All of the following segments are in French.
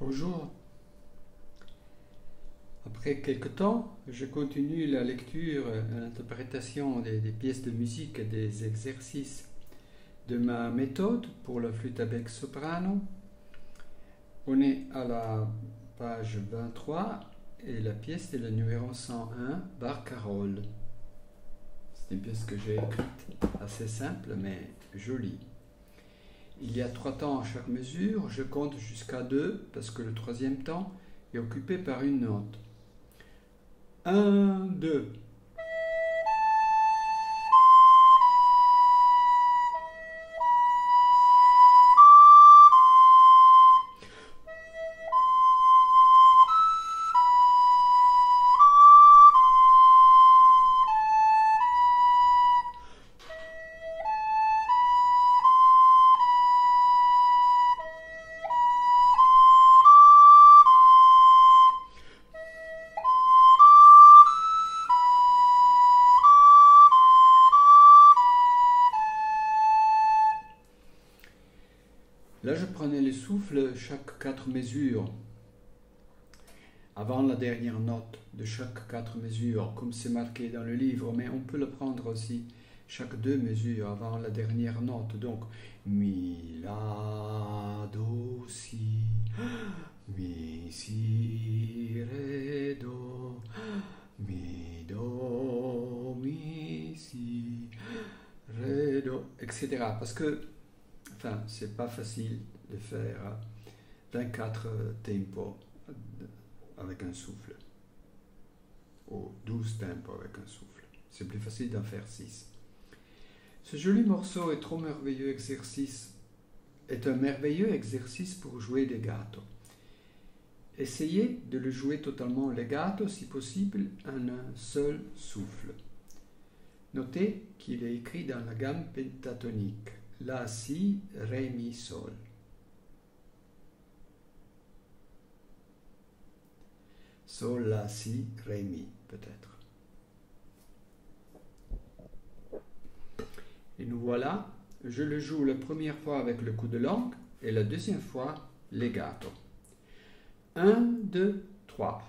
Bonjour. Après quelque temps, je continue la lecture et l'interprétation des pièces de musique et des exercices de ma méthode pour la flûte à bec soprano. On est à la page 23 et la pièce est le numéro 101, Barcarolle. C'est une pièce que j'ai écrite, assez simple mais jolie. Il y a 3 temps à chaque mesure, je compte jusqu'à 2 parce que le 3e temps est occupé par une note. 1, 2. Là, je prenais le souffle chaque 4 mesures, avant la dernière note de chaque 4 mesures, comme c'est marqué dans le livre, mais on peut le prendre aussi chaque 2 mesures, avant la dernière note. Donc, mi, la, do, si, mi, si, ré, do, mi, do, mi, si, ré, do, etc. Parce que enfin, c'est pas facile de faire 24 tempos avec un souffle, ou 12 tempos avec un souffle. C'est plus facile d'en faire 6. Ce joli morceau est un merveilleux exercice pour jouer legato. Essayez de le jouer totalement legato, si possible, en un seul souffle. Notez qu'il est écrit dans la gamme pentatonique. La, si, ré, mi, sol. Sol, la, si, ré, mi, peut-être. Et nous voilà, je le joue la première fois avec le coup de langue et la deuxième fois, legato. 1, 2, 3.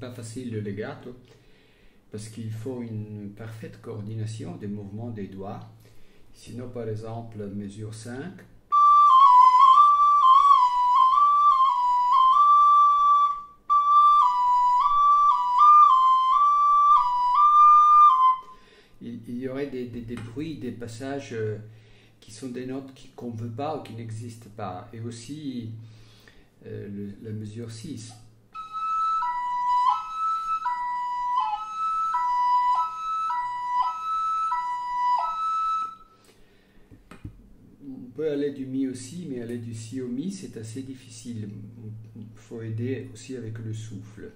Pas facile le legato parce qu'il faut une parfaite coordination des mouvements des doigts, sinon par exemple mesure 5 il y aurait des bruits, des passages qui sont des notes qu'on ne veut pas ou qui n'existent pas, et aussi la mesure 6. Aller du mi aussi, mais aller du si au mi, c'est assez difficile. Il faut aider aussi avec le souffle.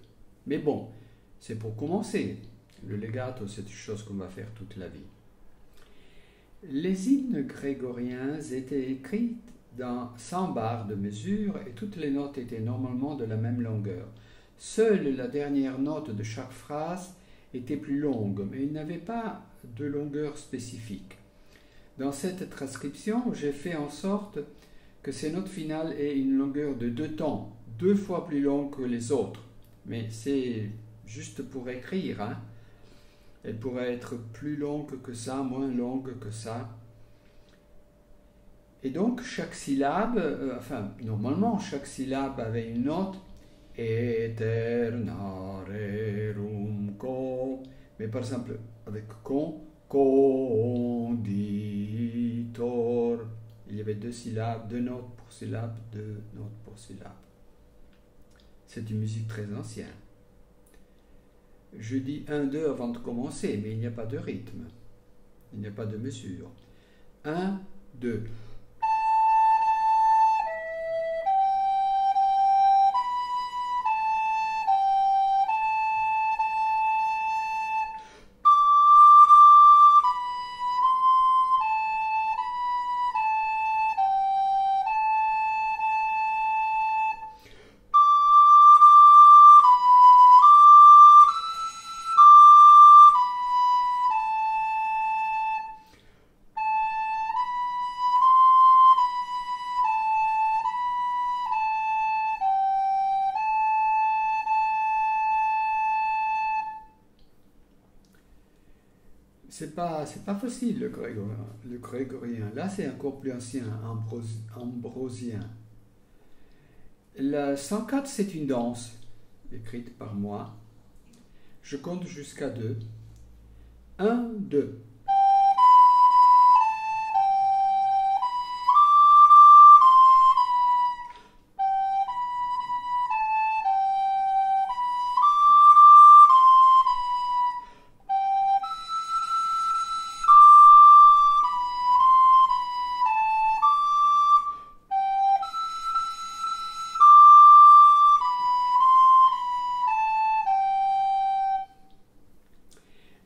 Mais bon, c'est pour commencer. Le legato, c'est une chose qu'on va faire toute la vie. Les hymnes grégoriens étaient écrits dans 100 barres de mesure et toutes les notes étaient normalement de la même longueur. Seule la dernière note de chaque phrase était plus longue, mais il n'avait pas de longueur spécifique. Dans cette transcription, j'ai fait en sorte que ces notes finales aient une longueur de 2 temps, 2 fois plus longue que les autres. Mais c'est juste pour écrire, hein. Elle pourrait être plus longue que ça, moins longue que ça. Et donc, chaque syllabe, normalement, chaque syllabe avait une note. Eternare rum co. Mais par exemple, avec con, Conditor. Il y avait 2 syllabes, 2 notes pour syllabe, 2 notes pour syllabe. C'est une musique très ancienne. Je dis 1, 2 avant de commencer, mais il n'y a pas de rythme. Il n'y a pas de mesure. 1, 2. C'est pas facile le grégorien. Là, c'est encore plus ancien, ambrosien. La 104, c'est une danse, écrite par moi. Je compte jusqu'à 2. 1, 2.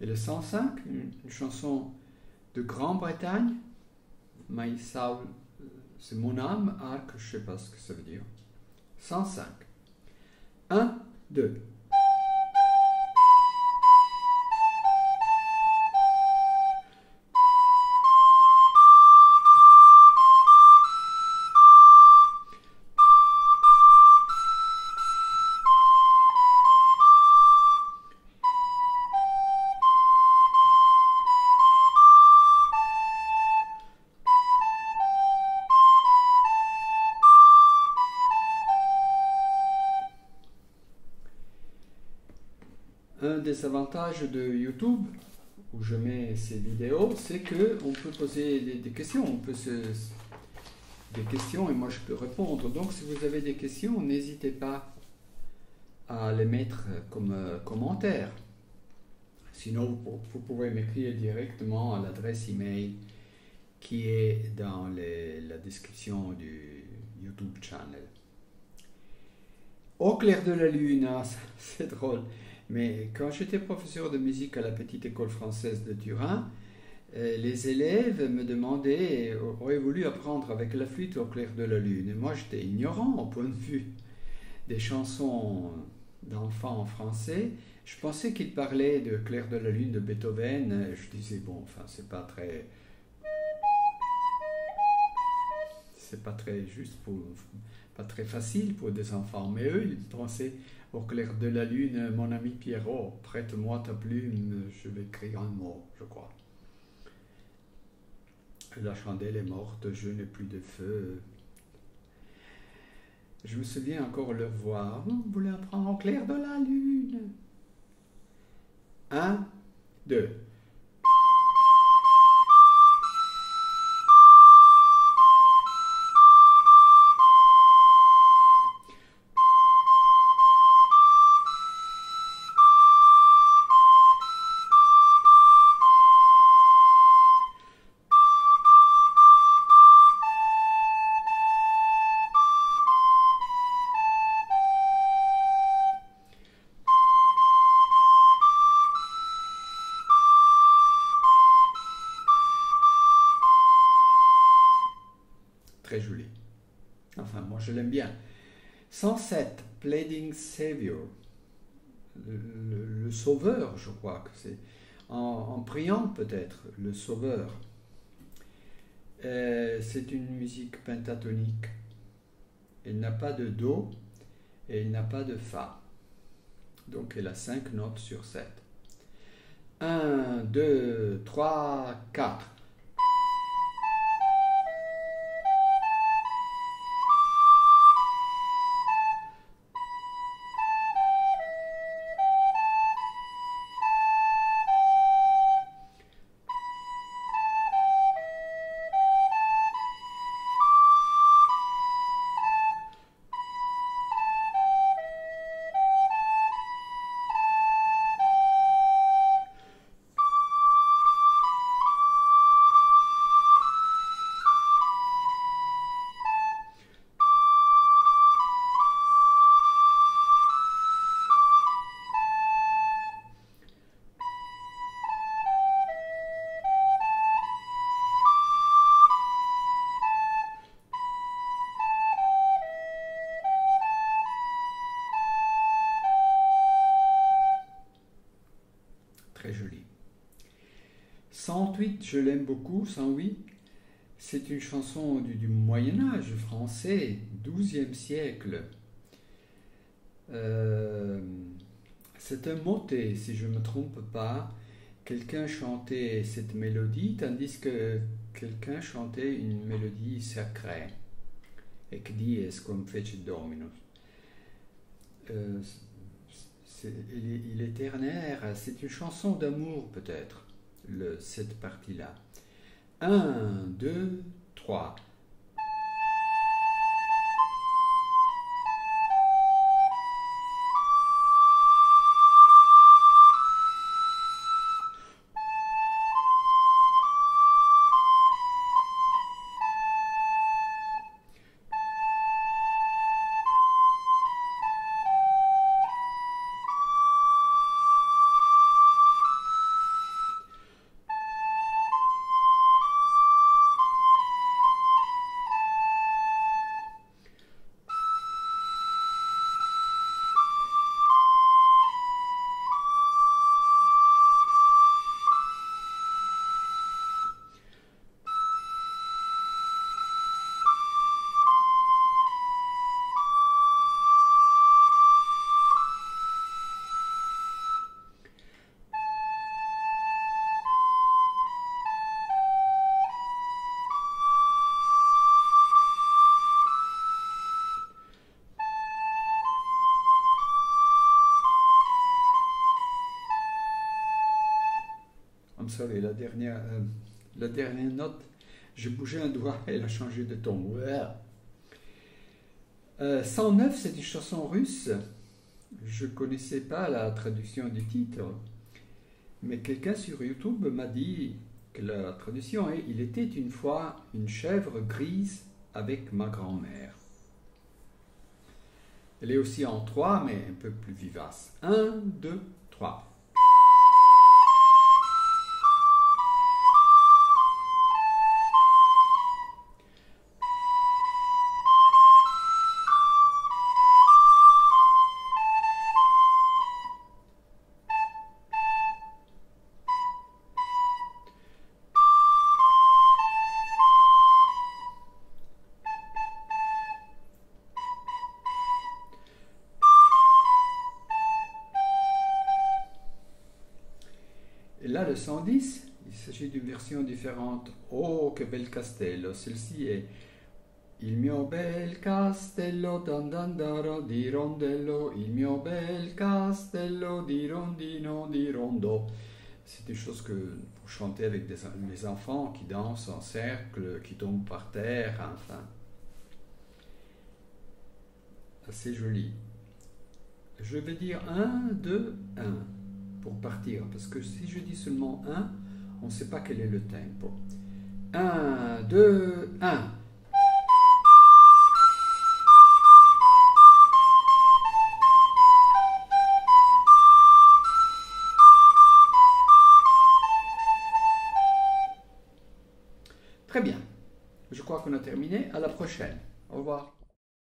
Et le 105, une chanson de Grande-Bretagne, My Soul, c'est mon âme, arc, je ne sais pas ce que ça veut dire. 105. 1, 2. Un des avantages de YouTube, où je mets ces vidéos, c'est qu'on peut poser des questions. On peut des questions et moi je peux répondre. Donc si vous avez des questions, n'hésitez pas à les mettre comme commentaire. Sinon, vous pouvez m'écrire directement à l'adresse email qui est dans la description du YouTube channel. Au clair de la lune, ah, c'est drôle. Mais quand j'étais professeur de musique à la petite école française de Turin, les élèves me demandaient, auraient voulu apprendre avec la flûte au clair de la lune. Et moi, j'étais ignorant au point de vue des chansons d'enfants en français. Je pensais qu'ils parlaient de clair de la lune de Beethoven. Je disais, bon, enfin, c'est pas très juste, pas très facile pour des enfants. Mais eux, ils pensaient, au clair de la lune, mon ami Pierrot, prête-moi ta plume, je vais écrire un mot, je crois. La chandelle est morte, je n'ai plus de feu. Je me souviens encore leur voix. Vous voulez apprendre au clair de la lune. 1, 2. Très joli. Enfin, moi, je l'aime bien. 107, Pleading Savior. Le sauveur, je crois que c'est. En priant, peut-être, le sauveur. C'est une musique pentatonique. Elle n'a pas de Do et elle n'a pas de Fa. Donc, elle a 5 notes sur 7. 1, 2, 3, 4. Très joli. 108, je l'aime beaucoup. 108, c'est une chanson du Moyen-Âge français, 12e siècle. C'est un motet, si je ne me trompe pas, quelqu'un chantait cette mélodie tandis que quelqu'un chantait une mélodie sacrée. Ec dies cum fecit Dominus. Il est ternaire, c'est une chanson d'amour peut-être, cette partie-là. 1, 2, 3. Et la dernière note, j'ai bougé un doigt et elle a changé de ton. Ouais. 109, c'est une chanson russe. Je ne connaissais pas la traduction du titre, mais quelqu'un sur YouTube m'a dit que la traduction est « Il était une fois une chèvre grise avec ma grand-mère ». Elle est aussi en 3, mais un peu plus vivace. 1, 2, 3. Là, le 110, il s'agit d'une version différente. Oh, que bel castello! Celle-ci est Il mio bel castello, dandandaro di rondello, il mio bel castello, di rondino, di rondo. C'est une chose que vous chantez avec les enfants qui dansent en cercle, qui tombent par terre, enfin. Assez joli. Je vais dire 1, 2, 1. Pour partir, parce que si je dis seulement 1, on ne sait pas quel est le tempo. 1, 2, 1. Très bien. Je crois qu'on a terminé. À la prochaine. Au revoir.